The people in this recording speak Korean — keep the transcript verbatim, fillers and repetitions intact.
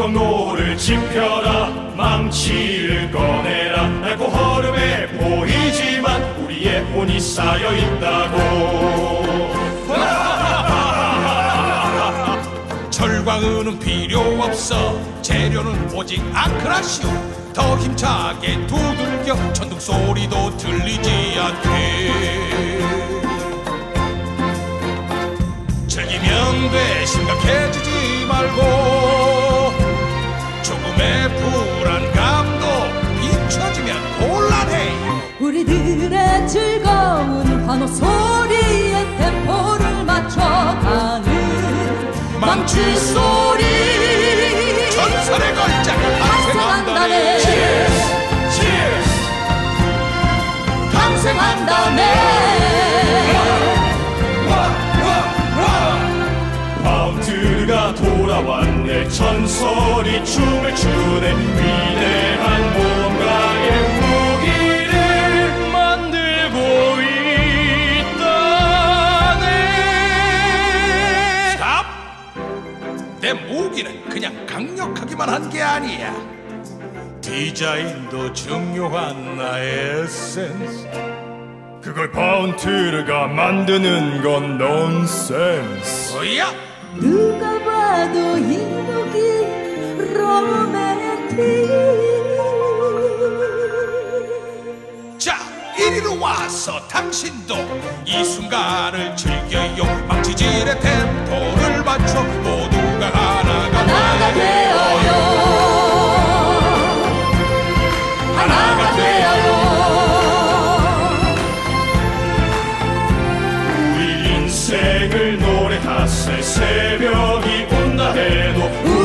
경광로를 지펴라, 망치를 꺼내라. 낡고 허름해 보이지만 우리의 혼이 쌓여있다고. 절과은은 필요 없어, 재료는 오직 아크라시오. 더 힘차게 두들겨 천둥 소리도 들리지 않게. 즐기면 돼, 심각해지지 말고. 조금의 불안감도 비춰지면 곤란해. 우리들의 즐거운 환호 소리에 템포를 맞춰가는 망치 소리, 전설의 걸작이 탄생한다네. Cheers, cheers. 탄생한다네. 파운트가 돌아왔네, 전설이 춤을 추네. 위대한 뭔가의 무기를 만들고 있다네. 스톱! 내 무기는 그냥 강력하기만 한 게 아니야. 디자인도 중요한 나의 에센스. 그걸 파운트가 만드는 건 논센스. 어이야! 누가 봐도 이 무기 로맨틱. 자, 이리로 와서 당신도 이 순간을 즐겨요. 망치질의 템포를 맞춰 모두가 하나가 하나가 되어요. 하나가 되어요. 우리 인생을 노래하세. 새벽이 온다 해도